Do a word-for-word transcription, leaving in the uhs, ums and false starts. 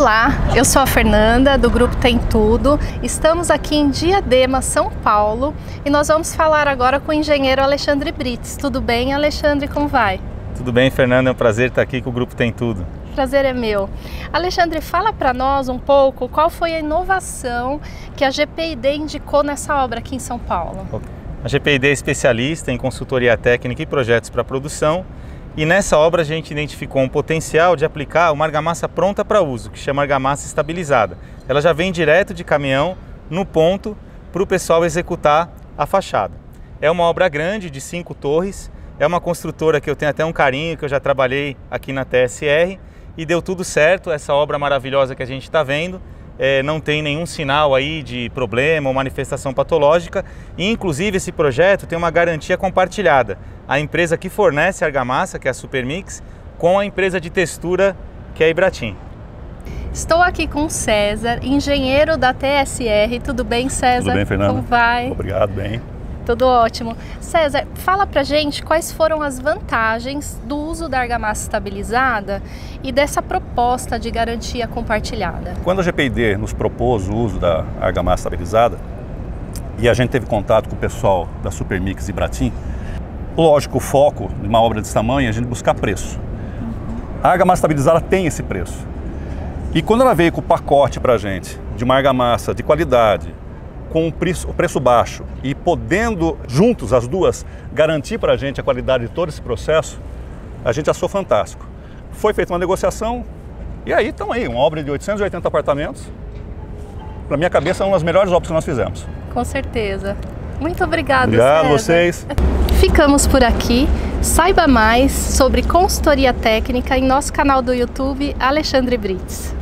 Olá, eu sou a Fernanda do Grupo Tem Tudo, estamos aqui em Diadema, São Paulo, e nós vamos falar agora com o engenheiro Alexandre Britiz. Tudo bem, Alexandre? Como vai? Tudo bem, Fernanda, é um prazer estar aqui com o Grupo Tem Tudo. Prazer é meu. Alexandre, fala para nós um pouco qual foi a inovação que a G P I D indicou nessa obra aqui em São Paulo. A G P I D é especialista em consultoria técnica e projetos para produção. E nessa obra a gente identificou um potencial de aplicar uma argamassa pronta para uso, que chama argamassa estabilizada. Ela já vem direto de caminhão, no ponto, para o pessoal executar a fachada. É uma obra grande, de cinco torres, é uma construtora que eu tenho até um carinho, que eu já trabalhei aqui na T S R, e deu tudo certo, essa obra maravilhosa que a gente está vendo, é, não tem nenhum sinal aí de problema ou manifestação patológica, e inclusive esse projeto tem uma garantia compartilhada. A empresa que fornece a argamassa, que é a Supermix, com a empresa de textura, que é a Ibratin. Estou aqui com o César, engenheiro da T S R. Tudo bem, César? Tudo bem, Fernanda. Como vai? Obrigado, bem. Tudo ótimo. César, fala pra gente quais foram as vantagens do uso da argamassa estabilizada e dessa proposta de garantia compartilhada. Quando a G P I D nos propôs o uso da argamassa estabilizada, e a gente teve contato com o pessoal da Supermix e Ibratin, lógico, o foco de uma obra desse tamanho é a gente buscar preço. A argamassa estabilizada tem esse preço. E quando ela veio com o pacote para a gente, de uma argamassa de qualidade, com o preço, o preço baixo, e podendo, juntos, as duas, garantir para a gente a qualidade de todo esse processo, a gente achou fantástico. Foi feita uma negociação, e aí estão aí, uma obra de oitocentos e oitenta apartamentos. Para minha cabeça, é uma das melhores obras que nós fizemos. Com certeza. Muito obrigado, Obrigado a vocês. Ficamos por aqui. Saiba mais sobre consultoria técnica em nosso canal do YouTube, Alexandre Britiz.